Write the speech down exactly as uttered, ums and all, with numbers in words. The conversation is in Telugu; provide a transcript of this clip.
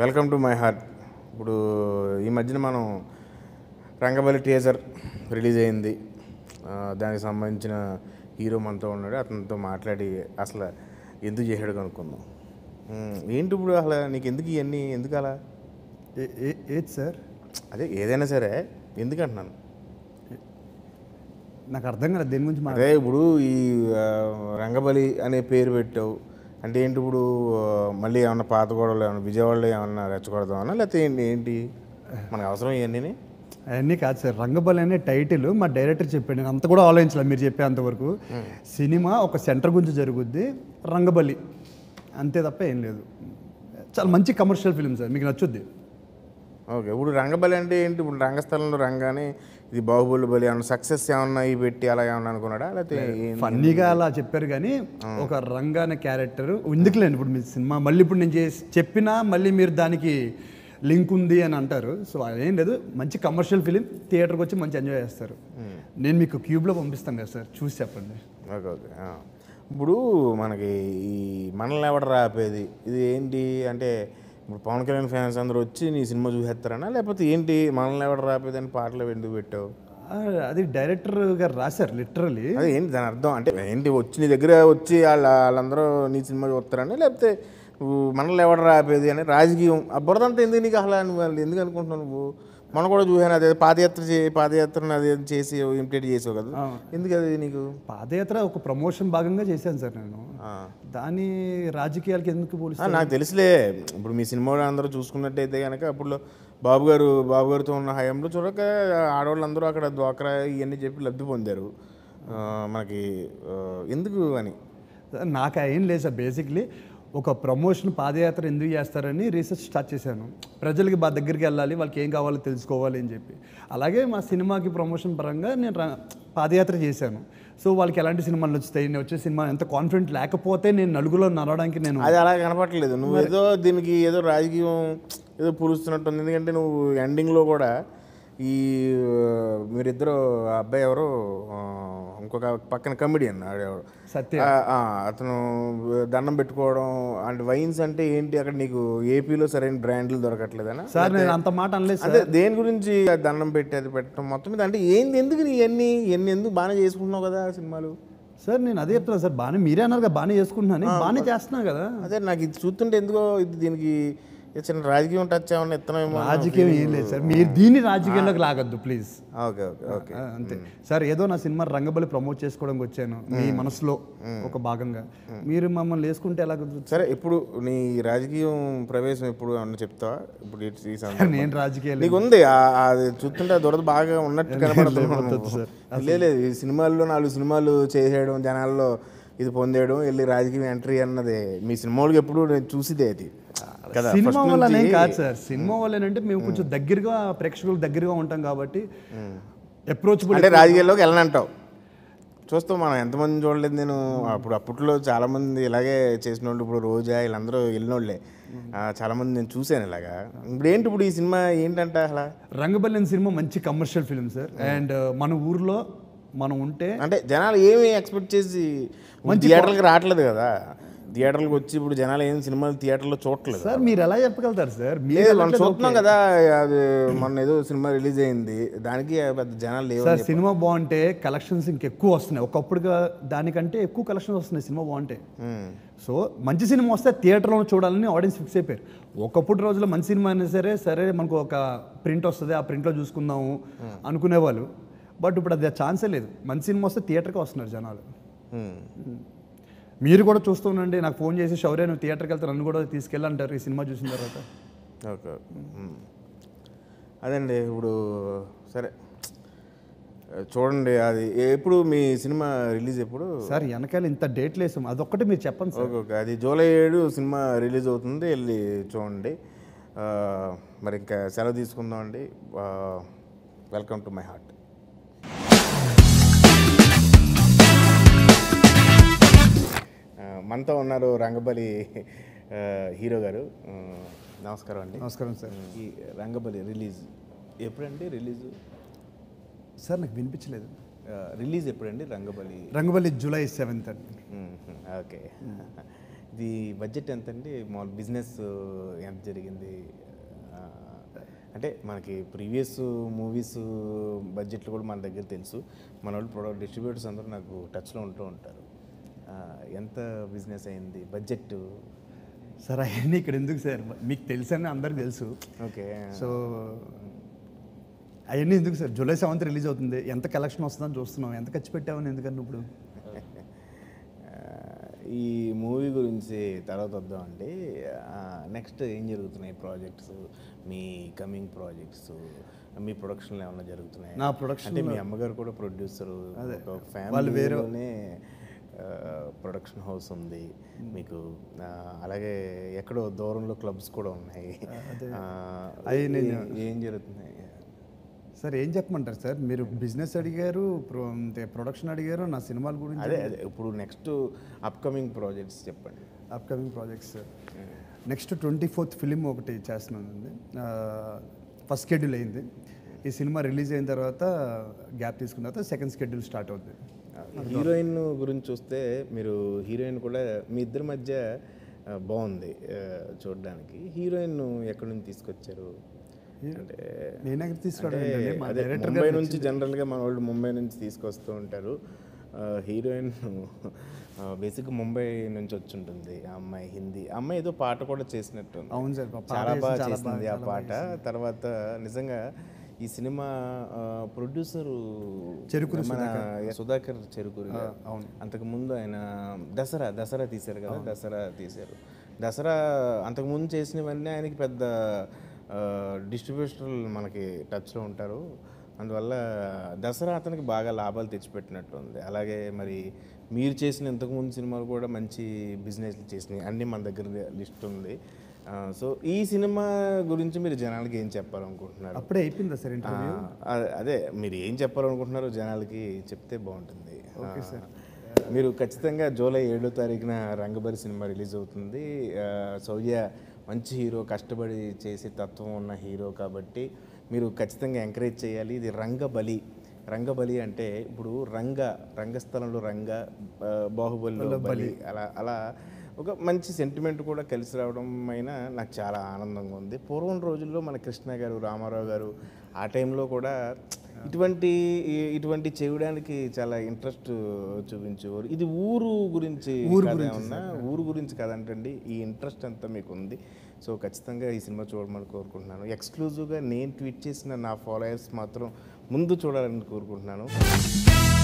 Welcome to my heart. ఇప్పుడు ఈ మధ్యన మనం రంగబలి టీజర్ రిలీజ్ అయింది, దానికి సంబంధించిన హీరో మనతో ఉన్నాడు, అతనితో మాట్లాడి అసలు ఎందుకు చేశాడు కనుక్కుందాం. ఏంటి ఇప్పుడు అసలు నీకు ఎందుకు ఇవన్నీ, ఎందుకు అలా ఏది సార్? అదే ఏదైనా సరే ఎందుకు అంటున్నాను, నాకు అర్థం కాదు దేని గురించి. అదే ఇప్పుడు ఈ రంగబలి అనే పేరు పెట్టావు అంటే ఏంటి? ఇప్పుడు మళ్ళీ ఏమన్నా పాత గోడలు ఏమన్నా విజయవాడలో ఏమన్నా రెచ్చగొడదామన్నా, లేకపోతే ఏంటి మనకు అవసరం ఇవన్నీ? అవన్నీ కాదు సార్, రంగబలి అనే టైటిల్ మా డైరెక్టర్ చెప్పాడు, నేను అంత కూడా ఆలోచించలేదు మీరు చెప్పేంతవరకు. సినిమా ఒక సెంటర్ గురించి జరుగుద్ది, రంగబలి అంతే తప్ప ఏం లేదు. చాలా మంచి కమర్షియల్ ఫిలిం సార్, మీకు నచ్చుద్ది. ఓకే, ఇప్పుడు రంగబలి అంటే ఏంటి? ఇప్పుడు రంగస్థలంలో రంగానే ఇది బాహుబలి బలి ఏమన్నా సక్సెస్ ఏమన్నా ఇవి పెట్టి అలా ఏమన్నా అనుకున్నాడా, లేకపోతే ఫన్నీగా అలా చెప్పారు? కానీ ఒక రంగా అనే క్యారెక్టర్ ఎందుకులేండి ఇప్పుడు మీ సినిమా, మళ్ళీ ఇప్పుడు నేను చేసి చెప్పినా మళ్ళీ మీరు దానికి లింక్ ఉంది అని అంటారు. సో అదేం లేదు, మంచి కమర్షియల్ ఫిలిం, థియేటర్కి వచ్చి మంచి ఎంజాయ్ చేస్తారు. నేను మీకు క్యూబ్లో పంపిస్తాను కదా సార్, చూసి చెప్పండి. Okay okay. ఇప్పుడు మనకి ఈ మనల్ని ఎవడ రాపేది ఇది ఏంటి అంటే, ఇప్పుడు పవన్ కళ్యాణ్ ఫ్యాన్స్ అందరూ వచ్చి నీ సినిమా చూసేస్తారనా, లేకపోతే ఏంటి మనల్ని ఎవడ రాపేదని పాటలు ఎందుకు పెట్టావు? అది డైరెక్టర్ గారు రాశారు లిటరలీ. అది ఏంటి దాని అర్థం అంటే ఏంటి? వచ్చి నీ దగ్గర వచ్చి వాళ్ళ వాళ్ళందరూ నీ సినిమా చూస్తారని, లేకపోతే మనల్ని ఎవడ రాపేది అని రాజకీయం అబ్బురదంతా ఎందుకు నీకు అసలు? వాళ్ళు ఎందుకు అనుకుంటున్నావు నువ్వు? మనం కూడా చూసాను అదే పాదయాత్ర చే పాదయాత్రను అదే చేసి ఇంప్లీట్ చేసావు కదా, ఎందుకు అది నీకు? పాదయాత్ర ఒక ప్రమోషన్ భాగంగా చేశాను సార్ నేను, దాని రాజకీయాలకి ఎందుకు పోలీసు నాకు తెలుసులే. ఇప్పుడు మీ సినిమా అందరూ చూసుకున్నట్టయితే కనుక అప్పుడు బాబు గారు బాబు గారితో ఉన్న హయాంలో చూడక ఆడవాళ్ళు అందరూ అక్కడ డ్వాక్రా ఇవన్నీ చెప్పి లబ్ధి పొందారు మనకి, ఎందుకు అని నాకు ఏం లేదు సార్. బేసిక్లీ ఒక ప్రమోషన్ పాదయాత్ర ఎందుకు చేస్తారని రీసెర్చ్ స్టార్ట్ చేశాను, ప్రజలకి మా దగ్గరికి వెళ్ళాలి, వాళ్ళకి ఏం కావాలో తెలుసుకోవాలి అని చెప్పి. అలాగే మా సినిమాకి ప్రమోషన్ పరంగా నేను పాదయాత్ర చేశాను. సో వాళ్ళకి ఎలాంటి సినిమాలు వచ్చాయి, నేను వచ్చే సినిమా ఎంత కాన్ఫిడెంట్ లేకపోతే నేను నలుగులో నడవడానికి నేను అది అలా కనపడలేదు. నువ్వు ఏదో దీనికి ఏదో రాజకీయం ఏదో పూరుస్తున్నట్టుంది, ఎందుకంటే నువ్వు ఎండింగ్లో కూడా ఈ మీరిద్దరు అబ్బాయి ఎవరు ఇంకొక పక్కన కమెడియన్ ఆడేవాడు సత్య, అతను దండం పెట్టుకోవడం అండ్ వైన్స్ అంటే ఏంటి అక్కడ నీకు ఏపీలో సరైన బ్రాండ్లు దొరకట్లేదనా సార్? నేను అంత మాట అనలేదు సార్. అదే దేని గురించి దండం పెట్టి అది పెట్టడం మొత్తం మీద అంటే ఏంది, ఎందుకు ఇవన్నీ ఇవన్నీ ఎందుకు? బాగానే చేసుకుంటున్నావు కదా సినిమాలు సార్. నేను అదే చెప్తున్నా సార్, బాగానే మీరే అన్నారు కదా బాగానే చేసుకుంటున్నాను, బాగానే చేస్తున్నాను కదా. అదే నాకు ఇది చూస్తుంటే ఎందుకో ఇది దీనికి చిన్న రాజకీయం టచ్ ఏమన్నా ఇస్తున్నామేమో. రాజకీయం ఏం లేదు సార్, మీరు దీన్ని రాజకీయంలోకి లాగద్దు ప్లీజ్. ఓకే ఓకే ఓకే అంతే సార్. ఏదో నా సినిమా రంగబలి ప్రమోట్ చేసుకోవడానికి వచ్చాను మీ మనసులో ఒక భాగంగా, మీరు మమ్మల్ని వేసుకుంటే ఎలా సరే. ఇప్పుడు నీ రాజకీయం ప్రవేశం ఇప్పుడు ఏమన్నా చెప్తావా? ఇప్పుడు నేను రాజకీయాలు నీకు ఉంది అది చూస్తుంటే దొరద బాగా ఉన్నట్టు కనబడుతుంది సార్. లేదు ఈ సినిమాల్లో నాలుగు సినిమాలు చేసేయడం, జనాల్లో ఇది పొందేయడం, వెళ్ళి రాజకీయం ఎంట్రీ అన్నది మీ సినిమా వాళ్ళకి ఎప్పుడు నేను చూసిదే అది కదా. సినిమా వల్లనే కాదు సార్, సినిమా వల్లనంటే మేము కొంచెం దగ్గరగా ప్రేక్షకులకు దగ్గరగా ఉంటాం కాబట్టి అప్రోచబుల్. అంటే రాజకీయాల్లోకి వెళ్ళనంటావు, చూస్తాం మనం ఎంతమంది చూడలేదు నేను. అప్పుడు అప్పట్లో చాలామంది ఇలాగే చేసిన వాళ్ళు, ఇప్పుడు రోజా వీళ్ళందరూ వెళ్ళినోళ్ళే చాలామంది నేను చూశాను ఇలాగా. ఇప్పుడు ఏంటి ఇప్పుడు ఈ సినిమా ఏంటంటే అలా? రంగబలి అనే సినిమా మంచి కమర్షియల్ ఫిలిం సార్, అండ్ మన ఊర్లో మనం ఉంటే అంటే జనాలు ఏమి ఎక్స్పెక్ట్ చేసి మంచి థియేటర్కి రావట్లేదు కదా, థియేటర్లకు వచ్చి ఇప్పుడు జనాలు ఏం సినిమాలు థియేటర్లో చూడట్లేదు సార్. మీరు ఎలా చెప్పగలుగుతారు సార్? మీరు మనం చూస్తున్నాం కదా, అది మొన్న ఏదో సినిమా రిలీజ్ అయింది దానికి పెద్ద జనాలు లేవు సార్. సినిమా బాగుంటే కలెక్షన్స్ ఇంకెక్కువ వస్తున్నాయి, ఒకప్పుడుగా దానికంటే ఎక్కువ కలెక్షన్స్ వస్తున్నాయి సినిమా బాగుంటే. సో మంచి సినిమా వస్తే థియేటర్లో చూడాలని ఆడియన్స్ ఫిక్స్ అయిపోయారు. ఒకప్పుడు రోజుల్లో మంచి సినిమా అయినా సరే సరే మనకు ఒక ప్రింట్ వస్తుంది ఆ ప్రింట్లో చూసుకుందాము అనుకునేవాళ్ళు, బట్ ఇప్పుడు అది ఛాన్సే లేదు. మంచి సినిమా వస్తే థియేటర్కి వస్తున్నారు జనాలు. మీరు కూడా చూస్తూ ఉండండి, నాకు ఫోన్ చేసి శౌర్య నువ్వు థియేటర్కి వెళ్తే నన్ను కూడా తీసుకెళ్ళంటారు ఈ సినిమా చూసిన తర్వాత. ఓకే అదండి. ఇప్పుడు సరే చూడండి అది ఎప్పుడు మీ సినిమా రిలీజ్ ఎప్పుడు సార్? వెనకాల ఇంత డేట్లు వేసాము, అదొక్కటి మీరు చెప్పండి సార్. ఓకే అది జూలై ఏడు సినిమా రిలీజ్ అవుతుంది, వెళ్ళి చూడండి. మరి ఇంకా సెలవు తీసుకుందాం అండి. Welcome to my heart. మనతో ఉన్నారు రంగబలి హీరో గారు. నమస్కారం అండి. నమస్కారం సార్. ఈ రంగబలి రిలీజ్ ఎప్పుడండి? రిలీజ్ సార్ నాకు వినిపించలేదు. రిలీజ్ ఎప్పుడండి రంగబలి? రంగబలి జూలై సెవెంత్ అండి. Okay The budget and then business and previous movies budget level man దగ్గర తెలుసు మనోళ్ళు ప్రొడక్ట్ డిస్ట్రిబ్యూటర్స్ అందరూ నాకు టచ్ లో ఉంటూ ఉంటారు ఎంత బిజినెస్ అయ్యింది బడ్జెట్ సార్ అయ్యింది ఇక్కడ ఎందుకు సార్ మీకు తెలుసని అందరికీ తెలుసు ఓకే సో అయ్యింది ఎందుకు సార్ జూలై సెవెంత్ రిలీజ్ అవుతుంది ఎంత కలెక్షన్ వస్తుందని చూస్తున్నాం ఎంత ఖర్చు పెట్టావని ఎందుకన్నా ఇప్పుడు ఈ మూవీ గురించి తర్వాత వద్దాం అండి నెక్స్ట్ ఏం జరుగుతున్నాయి ప్రాజెక్ట్స్ మీ కమింగ్ ప్రాజెక్ట్స్ మీ ప్రొడక్షన్లో ఏమైనా జరుగుతున్నాయి నా ప్రొడక్షన్ అంటే మీ అమ్మగారు కూడా ప్రొడ్యూసరు ఒక ఫ్యామిలీలోనే ప్రొడక్షన్ హౌస్ ఉంది మీకు అలాగే ఎక్కడో దూరంలో క్లబ్స్ కూడా ఉన్నాయి అవి నేను ఏం జరుగుతున్నాయి సార్ ఏం చెప్పమంటారు సార్ మీరు బిజినెస్ అడిగారు ప్రొడక్షన్ అడిగారు నా సినిమాల గురించి అదే ఇప్పుడు నెక్స్ట్ అప్కమింగ్ ప్రాజెక్ట్స్ చెప్పండి upcoming projects sir next twenty fourth film ఒకటి చేస్తున్నానండి ఫస్ట్ షెడ్యూల్ అయింది ఈ సినిమా రిలీజ్ అయిన తర్వాత గ్యాప్ తీసుకున్న తర్వాత సెకండ్ షెడ్యూల్ స్టార్ట్ అవుతుంది హీరోయిన్ గురించి చూస్తే మీరు హీరోయిన్ కూడా మీ ఇద్దరి మధ్య బాగుంది చూడడానికి హీరోయిన్ ఎక్కడి నుంచి తీసుకొచ్చారు అంటే నేనే తీసుకురావడం మా డైరెక్టర్ ముంబై నుంచి జనరల్గా మన వాళ్ళు ముంబై నుంచి తీసుకొస్తూ ఉంటారు హీరోయిన్ బేసిక్గా ముంబై నుంచి వచ్చి ఉంటుంది ఆ అమ్మాయి హిందీ అమ్మాయి ఏదో పాట కూడా చేసినట్టుంది అవును సార్ చాలా బాగా చేసింది ఆ పాట తర్వాత నిజంగా ఈ సినిమా ప్రొడ్యూసరు చెరుకూరు సుధాకర్ చెరుకూరు అవును అంతకుముందు ఆయన దసరా దసరా తీశారు కదా దసరా తీశారు దసరా అంతకుముందు చేసినవన్నీ ఆయనకి పెద్ద డిస్ట్రిబ్యూటర్లు మనకి టచ్లో ఉంటారు అందువల్ల దసరా అతనికి బాగా లాభాలు తెచ్చిపెట్టినట్టు ఉంది అలాగే మరి మీరు చేసిన ఇంతకుముందు సినిమాలు కూడా మంచి బిజినెస్లు చేసినాయి అన్నీ మన దగ్గర లిస్ట్ ఉంది సో ఈ సినిమా గురించి మీరు జనాలకి ఏం చెప్పాలనుకుంటున్నారు అప్పుడే అయిపోయిందా సార్ ఇంటర్వ్యూ అదే మీరు ఏం చెప్పాలనుకుంటున్నారు జనాలకి చెప్తే బాగుంటుంది ఓకే సార్ మీరు ఖచ్చితంగా జూలై ఏడో తారీఖున రంగబలి సినిమా రిలీజ్ అవుతుంది సౌర్య మంచి హీరో కష్టపడి చేసే తత్వం ఉన్న హీరో కాబట్టి మీరు ఖచ్చితంగా ఎంకరేజ్ చేయాలి ఇది రంగబలి రంగబలి అంటే ఇప్పుడు రంగ రంగస్థలంలో రంగ బాహుబలిలో బలి అలా అలా ఒక మంచి సెంటిమెంట్ కూడా కలిసి రావడం అయినా నాకు చాలా ఆనందంగా ఉంది పూర్వం రోజుల్లో మన కృష్ణ గారు రామారావు గారు ఆ టైంలో కూడా ఇటువంటి ఇటువంటి చేయడానికి చాలా ఇంట్రెస్ట్ చూపించేవారు ఇది ఊరు గురించి ఉన్నా ఊరు గురించి కాదంటండి ఈ ఇంట్రెస్ట్ అంతా మీకు ఉంది సో ఖచ్చితంగా ఈ సినిమా చూడమని కోరుకుంటున్నాను ఎక్స్క్లూజివ్గా నేను ట్వీట్ చేసిన నా ఫాలోయర్స్ మాత్రం ముందు చూడాలని కోరుకుంటున్నాను